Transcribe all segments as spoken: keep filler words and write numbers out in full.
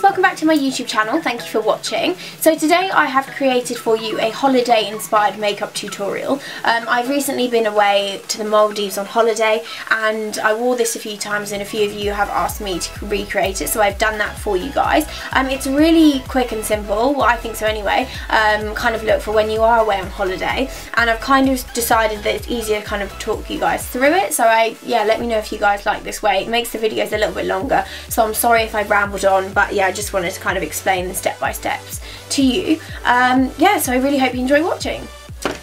guys, welcome back to my YouTube channel. Thank you for watching. So today I have created for you a holiday inspired makeup tutorial. Um, I've recently been away to the Maldives on holiday and I wore this a few times and a few of you have asked me to recreate it, so I've done that for you guys. Um, it's really quick and simple, well I think so anyway, um, kind of look for when you are away on holiday, and I've kind of decided that it's easier to kind of talk you guys through it. So I, yeah, let me know if you guys like this way. It makes the videos a little bit longer, so I'm sorry if I rambled on, but yeah, I just wanted to kind of explain the step-by-steps to you. Um, yeah, so I really hope you enjoy watching.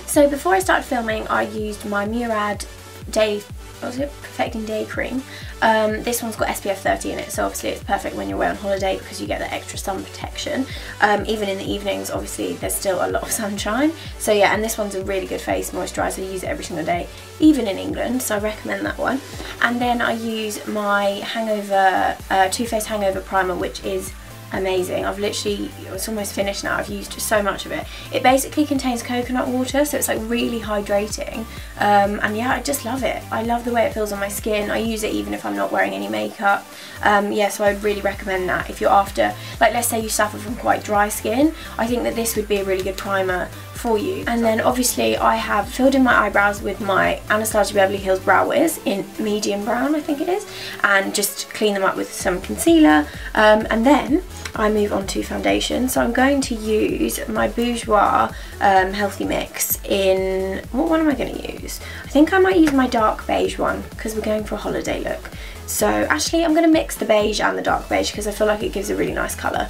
So before I started filming, I used my Murad Day, what was it? Perfecting Day Cream. Um, this one's got S P F thirty in it, so obviously it's perfect when you're away on holiday because you get the extra sun protection. Um, even in the evenings, obviously there's still a lot of sunshine. So yeah, and this one's a really good face moisturiser. I use it every single day, even in England, so I recommend that one. And then I use my Hangover, uh, Too Faced Hangover Primer, which is amazing. I've literally, it's almost finished now, I've used so much of it. It basically contains coconut water, so it's like really hydrating, um, and yeah, I just love it. I love the way it feels on my skin. I use it even if I'm not wearing any makeup. Um, yeah, so I would really recommend that if you're after, like let's say you suffer from quite dry skin, I think that this would be a really good primer for you. And then obviously I have filled in my eyebrows with my Anastasia Beverly Hills Brow Wiz in medium brown, I think it is, and just clean them up with some concealer, um, and then I move on to foundation. So I'm going to use my Bourjois um, Healthy Mix in, what one am I going to use? I think I might use my dark beige one because we're going for a holiday look. So actually I'm going to mix the beige and the dark beige because I feel like it gives a really nice colour.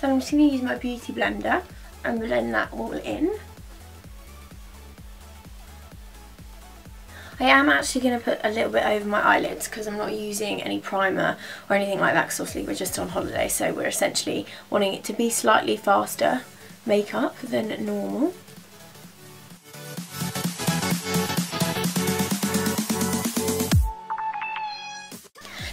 So I'm just going to use my beauty blender and blend that all in. I am actually going to put a little bit over my eyelids because I'm not using any primer or anything like that, because obviously we're just on holiday, so we're essentially wanting it to be slightly faster makeup than normal.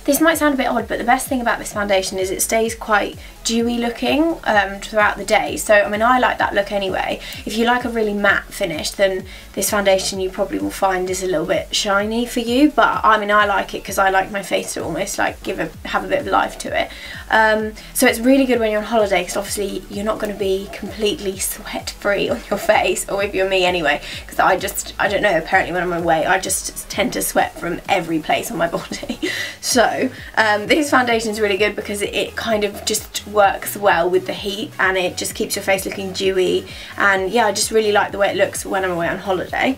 This might sound a bit odd, but the best thing about this foundation is it stays quite dewy looking um, throughout the day. So, I mean, I like that look anyway. If you like a really matte finish, then this foundation you probably will find is a little bit shiny for you. But, I mean, I like it because I like my face to almost like give a, have a bit of life to it. Um, so it's really good when you're on holiday because obviously you're not going to be completely sweat-free on your face, or if you're me anyway, because I just, I don't know, apparently when I'm away, I just tend to sweat from every place on my body. So, Um, this foundation is really good because it, it kind of just works well with the heat and it just keeps your face looking dewy, and yeah, I just really like the way it looks when I'm away on holiday.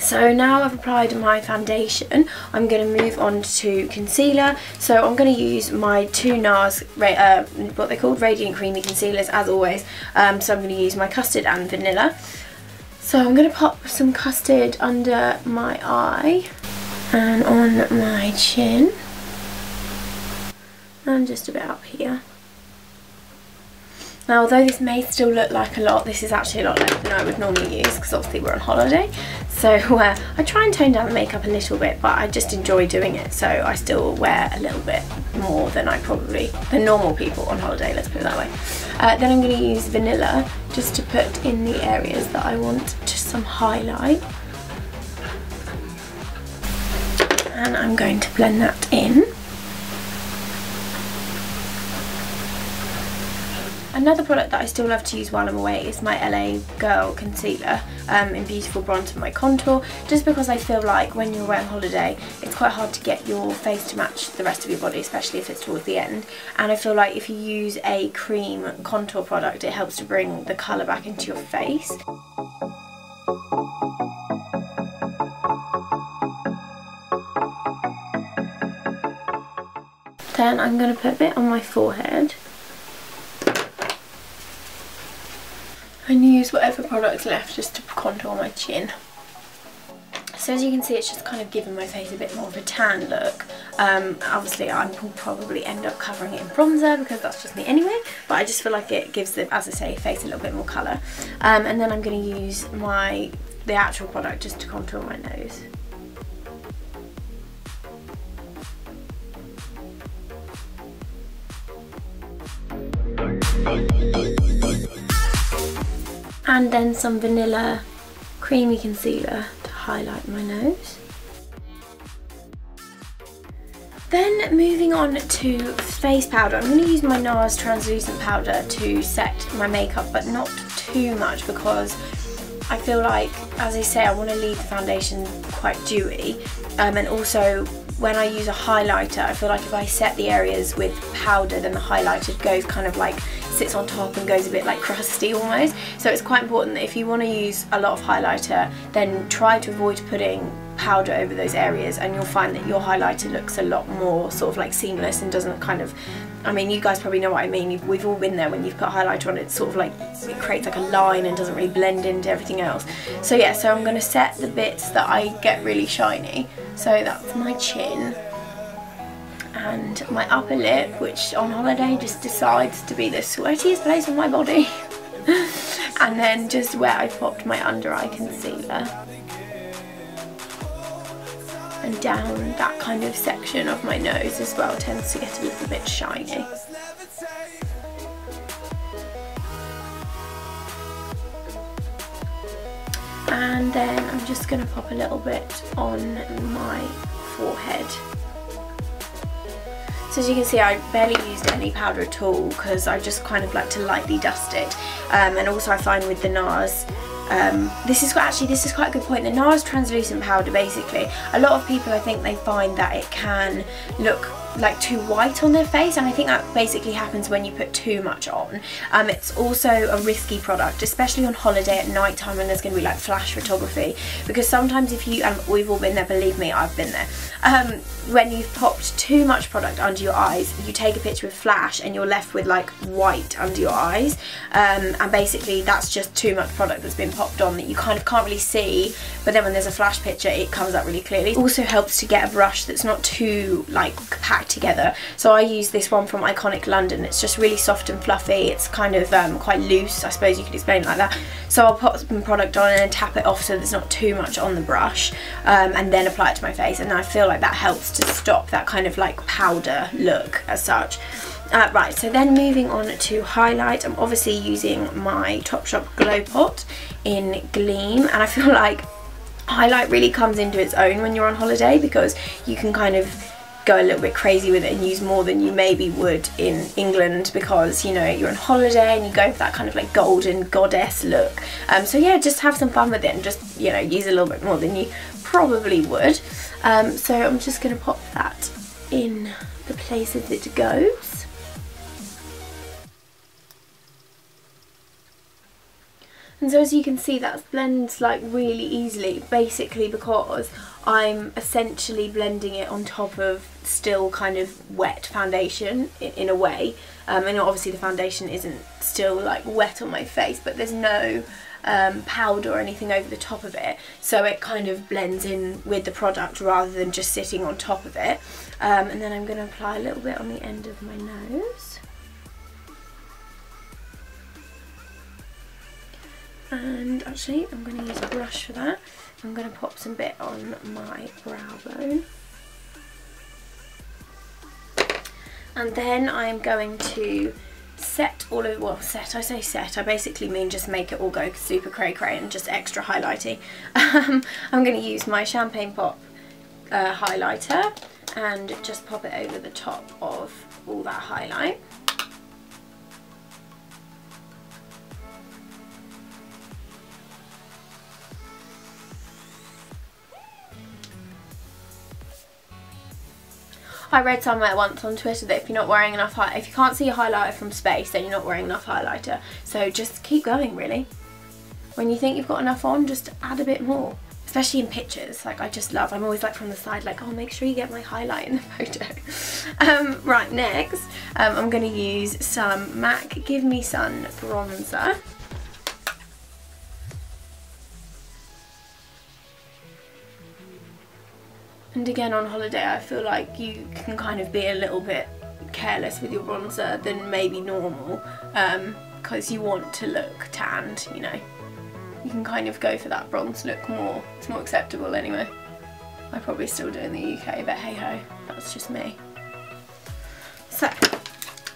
So now I've applied my foundation, I'm going to move on to concealer. So I'm going to use my two NARS, uh, what they're called, Radiant Creamy Concealers, as always. Um, so I'm going to use my Custard and Vanilla. So I'm going to pop some Custard under my eye and on my chin, and just about up here. Now, although this may still look like a lot, this is actually a lot less than I would normally use because obviously we're on holiday. So uh, I try and tone down the makeup a little bit, but I just enjoy doing it, so I still wear a little bit more than I probably, than normal people on holiday, let's put it that way. Uh, then I'm going to use Vanilla just to put in the areas that I want just some highlight. And I'm going to blend that in. Another product that I still love to use while I'm away is my L A Girl concealer um, in Beautiful Bronze for my contour, just because I feel like when you're away on holiday it's quite hard to get your face to match the rest of your body, especially if it's towards the end, and I feel like if you use a cream contour product it helps to bring the colour back into your face. Then I'm going to put a bit on my forehead and use whatever product's left just to contour my chin. So as you can see, it's just kind of giving my face a bit more of a tan look. Um, obviously I will probably end up covering it in bronzer because that's just me anyway, but I just feel like it gives the, as I say, face a little bit more colour. Um, and then I'm going to use my the actual product just to contour my nose. And then some Vanilla Creamy Concealer to highlight my nose. Then moving on to face powder. I'm going to use my NARS translucent powder to set my makeup, but not too much because I feel like, as I say, I want to leave the foundation quite dewy, um, and also when I use a highlighter, I feel like if I set the areas with powder, then the highlighter goes kind of like, sits on top and goes a bit like crusty almost. So it's quite important that if you want to use a lot of highlighter, then try to avoid putting powder over those areas, and you'll find that your highlighter looks a lot more sort of like seamless and doesn't kind of, I mean, you guys probably know what I mean, we've all been there when you've put highlighter on, it's sort of like, it creates like a line and doesn't really blend into everything else. So yeah, so I'm going to set the bits that I get really shiny. So that's my chin and my upper lip, which on holiday just decides to be the sweatiest place on my body. And then just where I popped my under eye concealer. And down that kind of section of my nose as well tends to get a little bit shiny. And then I'm just going to pop a little bit on my forehead. So as you can see, I barely used any powder at all because I just kind of like to lightly dust it, um, and also I find with the NARS, Um, this is actually this is quite a good point. The NARS translucent powder, basically, a lot of people I think they find that it can look like too white on their face, and I think that basically happens when you put too much on. Um, it's also a risky product, especially on holiday at night time when there's going to be like flash photography, because sometimes if you, and um, we've all been there, believe me, I've been there, um, when you've popped too much product under your eyes, you take a picture with flash and you're left with like white under your eyes, um, and basically that's just too much product that's been popped on that you kind of can't really see, but then when there's a flash picture it comes up really clearly. It also helps to get a brush that's not too like packed together. So I use this one from Iconic London. It's just really soft and fluffy. It's kind of um, quite loose, I suppose you could explain it like that. So I'll pop some product on and then tap it off so there's not too much on the brush, um, and then apply it to my face, and I feel like that helps to stop that kind of like powder look as such. Uh, right, so then moving on to highlight, I'm obviously using my Topshop Glow Pot in Gleam, and I feel like highlight really comes into its own when you're on holiday because you can kind of go a little bit crazy with it and use more than you maybe would in England because, you know, you're on holiday and you go for that kind of like golden goddess look. Um, so yeah, just have some fun with it and just, you know, use a little bit more than you probably would. Um, so I'm just going to pop that in the places it goes. And so as you can see, that blends like really easily, basically because I'm essentially blending it on top of still kind of wet foundation in, in a way. Um, and obviously the foundation isn't still like wet on my face, but there's no um, powder or anything over the top of it. So it kind of blends in with the product rather than just sitting on top of it. Um, and then I'm going to apply a little bit on the end of my nose. And actually I'm going to use a brush for that. I'm going to pop some bit on my brow bone. And then I'm going to set all of, well set, I say set, I basically mean just make it all go super cray cray and just extra highlighty. Um, I'm going to use my Champagne Pop uh, highlighter and just pop it over the top of all that highlight. I read somewhere once on Twitter that if you're not wearing enough highlight, if you can't see a highlighter from space, then you're not wearing enough highlighter. So just keep going, really. When you think you've got enough on, just add a bit more. Especially in pictures, like I just love, I'm always like from the side like, oh, make sure you get my highlight in the photo. um, right, next, um, I'm going to use some MAC Give Me Sun bronzer. And again, on holiday, I feel like you can kind of be a little bit careless with your bronzer than maybe normal, because um, you want to look tanned, you know. You can kind of go for that bronze look more. It's more acceptable anyway. I probably still do in the U K, but hey ho, that's just me. So,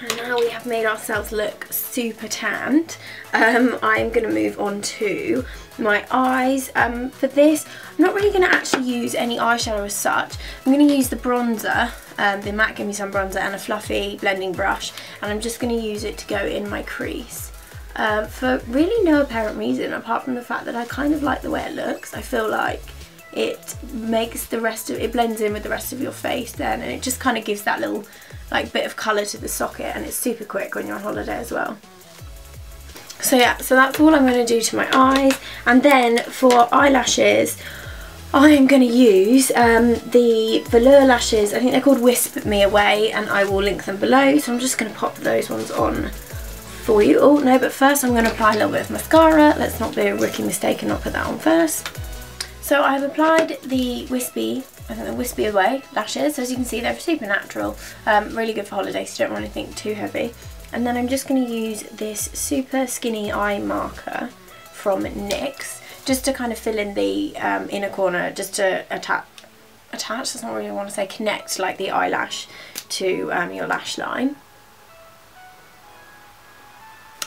And now we have made ourselves look super tanned. Um, I'm going to move on to my eyes. Um, for this, I'm not really going to actually use any eyeshadow as such. I'm going to use the bronzer, um, the MAC Give Me Sun bronzer, and a fluffy blending brush. And I'm just going to use it to go in my crease. Um, for really no apparent reason, apart from the fact that I kind of like the way it looks. I feel like it makes the rest of, it blends in with the rest of your face then, and it just kind of gives that little like bit of colour to the socket, and it's super quick when you're on holiday as well. So yeah, so that's all I'm going to do to my eyes. And then for eyelashes, I am going to use um, the Velour Lashes. I think they're called Whisp Me Away, and I will link them below. So I'm just going to pop those ones on for you all. No, but first I'm going to apply a little bit of mascara. Let's not be a rookie mistake and not put that on first. So I've applied the wispy, I think the Wispy Away lashes. So as you can see, they're super natural, um, really good for holidays, so you don't want anything too heavy. And then I'm just going to use this super skinny eye marker from NYX, just to kind of fill in the um, inner corner, just to attach, attach, that's not really what I want to say, connect like the eyelash to um, your lash line.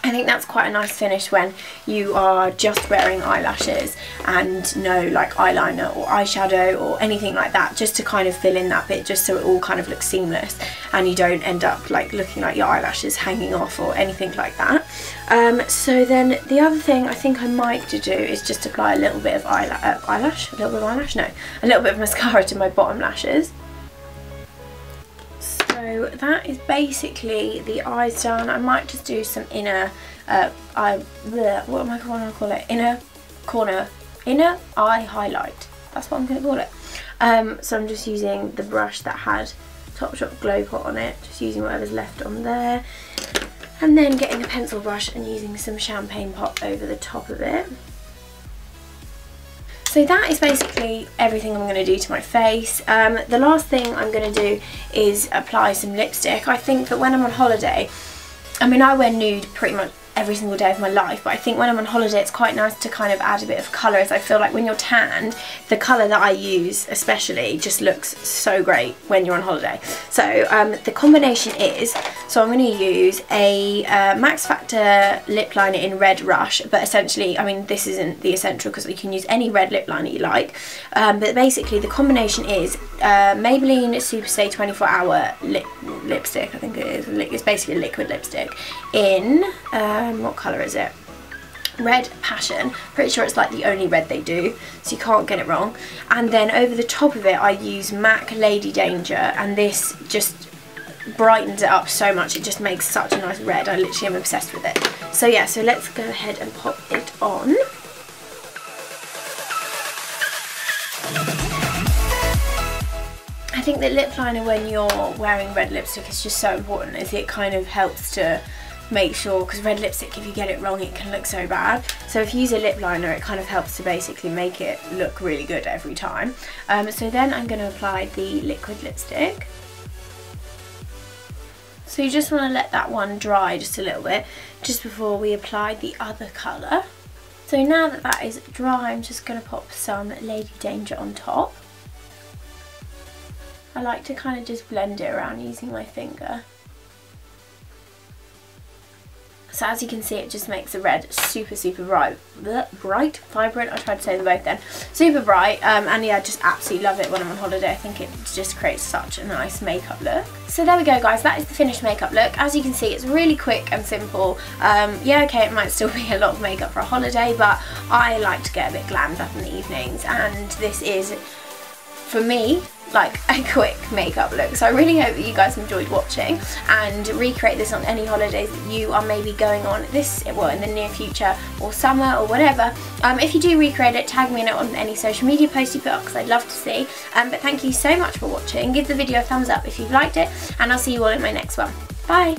I think that's quite a nice finish when you are just wearing eyelashes and no like eyeliner or eyeshadow or anything like that, just to kind of fill in that bit, just so it all kind of looks seamless and you don't end up like looking like your eyelashes hanging off or anything like that. Um, so then the other thing I think I might do is just apply a little bit of eyelash, uh, eyelash, a little bit of eyelash, no, a little bit of mascara to my bottom lashes. So that is basically the eyes done. I might just do some inner, uh, eye, bleh, what am I going to call it? Inner corner, inner eye highlight. That's what I'm going to call it. Um, so I'm just using the brush that had Topshop Glow Pot on it, just using whatever's left on there. And then getting a pencil brush and using some Champagne Pop over the top of it. So that is basically everything I'm going to do to my face. Um, the last thing I'm going to do is apply some lipstick. I think that when I'm on holiday, I mean I wear nude pretty much every single day of my life, but I think when I'm on holiday it's quite nice to kind of add a bit of colour, as I feel like when you're tanned, the colour that I use especially just looks so great when you're on holiday. So um, the combination is, so I'm going to use a uh, Max Factor lip liner in Red Rush, but essentially, I mean this isn't the essential because you can use any red lip liner you like, um, but basically the combination is uh, Maybelline Superstay twenty-four hour lip lipstick, I think it is, it's basically a liquid lipstick in, um, what colour is it? Red Passion. Pretty sure it's like the only red they do, so you can't get it wrong. And then over the top of it I use MAC Lady Danger, and this just brightens it up so much, it just makes such a nice red. I literally am obsessed with it. So yeah, so let's go ahead and pop it on. I think that lip liner when you're wearing red lipstick is just so important, as it kind of helps to make sure, because red lipstick, if you get it wrong it can look so bad, so if you use a lip liner it kind of helps to basically make it look really good every time. Um, so then I'm going to apply the liquid lipstick. So you just want to let that one dry just a little bit just before we apply the other colour. So now that that is dry, I'm just going to pop some Lady Danger on top. I like to kind of just blend it around using my finger. So as you can see, it just makes the red super, super bright, bright, vibrant, I tried to say them both then, super bright, um, and yeah, I just absolutely love it when I'm on holiday. I think it just creates such a nice makeup look. So there we go guys, that is the finished makeup look. As you can see, it's really quick and simple. Um, yeah, okay, it might still be a lot of makeup for a holiday, but I like to get a bit glammed up in the evenings, and this is, for me, like a quick makeup look. So I really hope that you guys enjoyed watching, and recreate this on any holidays that you are maybe going on this, well, in the near future or summer or whatever. Um, if you do recreate it, tag me in it on any social media post you put up, because I'd love to see. Um, but thank you so much for watching. Give the video a thumbs up if you've liked it, and I'll see you all in my next one. Bye!